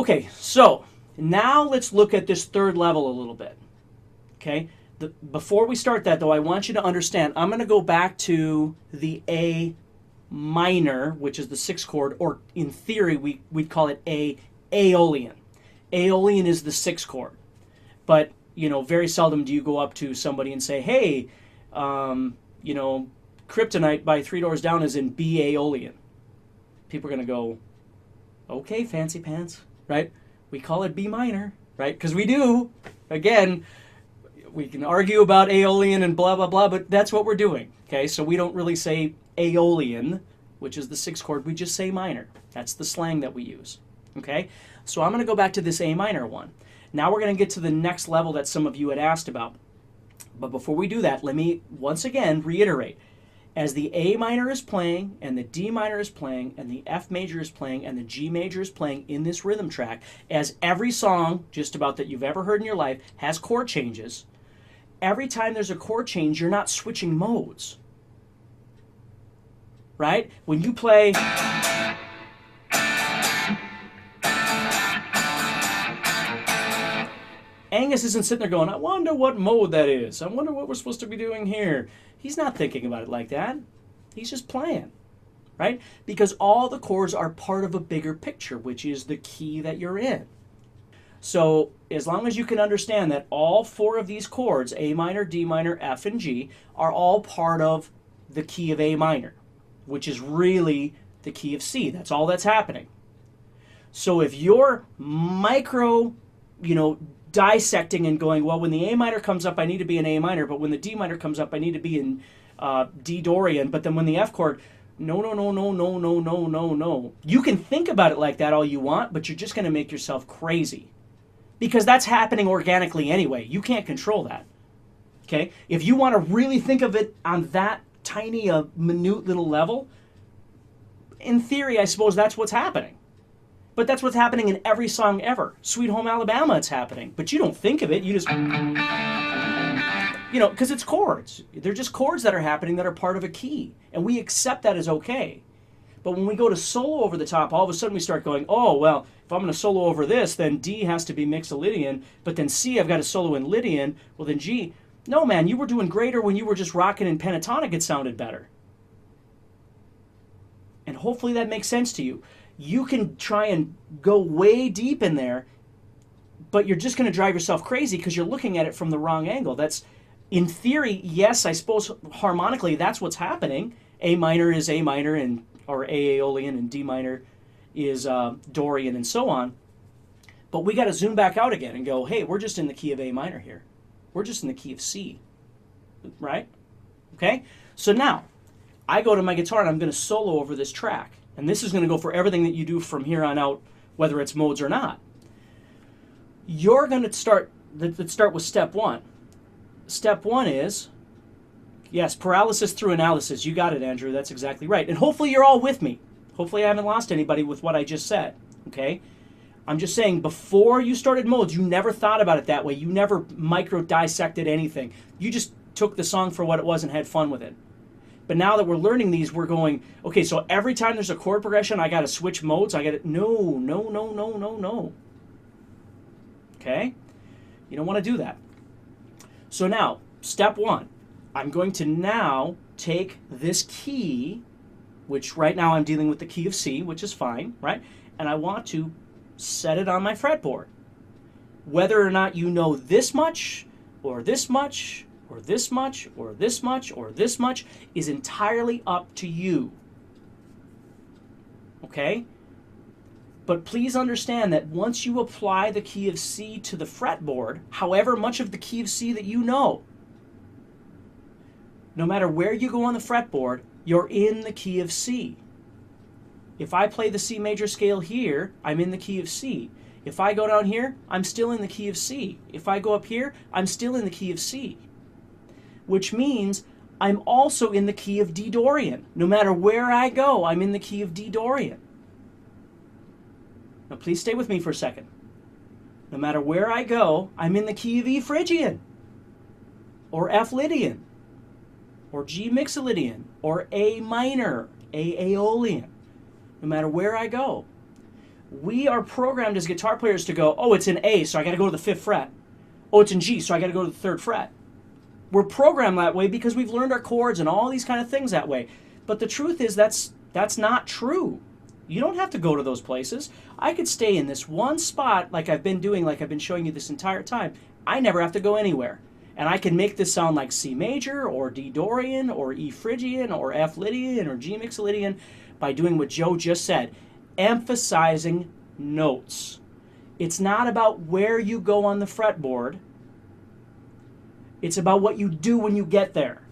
Okay, so now let's look at this third level a little bit. Okay, before we start that though, I want you to understand, I'm going to go back to the A minor, which is the sixth chord, or in theory we'd call it Aeolian. Aeolian is the sixth chord, but you know, very seldom do you go up to somebody and say, hey, you know, Kryptonite by Three Doors Down is in B Aeolian. People are going to go, okay, fancy pants, right? We call it B minor, right? Because we do. Again, we can argue about Aeolian and blah, blah, blah, but that's what we're doing, okay? So we don't really say Aeolian, which is the sixth chord. We just say minor. That's the slang that we use, okay? So I'm going to go back to this A minor one. Now we're going to get to the next level that some of you had asked about. But before we do that, let me once again reiterate. As the A minor is playing, and the D minor is playing, and the F major is playing, and the G major is playing in this rhythm track, as every song just about that you've ever heard in your life has chord changes, every time there's a chord change, you're not switching modes. Right? When you play... Angus isn't sitting there going, I wonder what mode that is. I wonder what we're supposed to be doing here. He's not thinking about it like that. He's just playing, right? Because all the chords are part of a bigger picture, which is the key that you're in. So as long as you can understand that all four of these chords, A minor, D minor, F, and G, are all part of the key of A minor, which is really the key of C. That's all that's happening. So if you're micro, you know, dissecting and going, well, when the A minor comes up, I need to be in A minor, but when the D minor comes up, I need to be in D Dorian, but then when the F chord, no, no, no, no, no, no, no, no, no. You can think about it like that all you want, but you're just going to make yourself crazy because that's happening organically anyway. You can't control that, okay? If you want to really think of it on that tiny, minute little level, in theory, I suppose that's what's happening. But that's what's happening in every song ever. Sweet Home Alabama, it's happening. But you don't think of it. You just, you know, because it's chords. They're just chords that are happening that are part of a key. And we accept that as okay. But when we go to solo over the top, all of a sudden we start going, oh, well, if I'm going to solo over this, then D has to be Mixolydian. But then C, I've got to solo in Lydian. Well, then G. No, man, you were doing greater when you were just rocking in pentatonic. It sounded better. And hopefully that makes sense to you. You can try and go way deep in there, but you're just going to drive yourself crazy because you're looking at it from the wrong angle. That's, in theory, yes, I suppose harmonically that's what's happening. A minor is A minor, and or Aeolian, and D minor is Dorian, and so on. But we got to zoom back out again and go, hey, we're just in the key of A minor here. We're just in the key of C, right? Okay? So now, I go to my guitar and I'm going to solo over this track. And this is going to go for everything that you do from here on out, whether it's modes or not. You're going to start, let's start with step one. Step one is, yes, paralysis through analysis. You got it, Andrew. That's exactly right. And hopefully you're all with me. Hopefully I haven't lost anybody with what I just said, okay? I'm just saying before you started modes, you never thought about it that way. You never micro-dissected anything. You just took the song for what it was and had fun with it. But now that we're learning these, we're going, okay, so every time there's a chord progression, I got to switch modes. I got to, no, no, no, no, no, no. Okay? You don't want to do that. So now, step one, I'm going to now take this key, which right now I'm dealing with the key of C, which is fine, right? And I want to set it on my fretboard. Whether or not you know this much or this much, or this much, or this much, or this much, is entirely up to you. Okay? But please understand that once you apply the key of C to the fretboard, however much of the key of C that you know, no matter where you go on the fretboard, you're in the key of C. If I play the C major scale here, I'm in the key of C. If I go down here, I'm still in the key of C. If I go up here, I'm still in the key of C. Which means I'm also in the key of D Dorian. No matter where I go, I'm in the key of D Dorian. Now please stay with me for a second. No matter where I go, I'm in the key of E Phrygian, or F Lydian, or G Mixolydian, or A minor, A Aeolian. No matter where I go. we are programmed as guitar players to go, oh, it's in A, so I got to go to the 5th fret. Oh, it's in G, so I got to go to the 3rd fret. We're programmed that way because we've learned our chords and all these kind of things that way. But the truth is that's not true. You don't have to go to those places. I could stay in this one spot like I've been doing, like I've been showing you this entire time. I never have to go anywhere. And I can make this sound like C major or D Dorian or E Phrygian or F Lydian or G Mixolydian by doing what Joe just said, emphasizing notes. It's not about where you go on the fretboard. It's about what you do when you get there.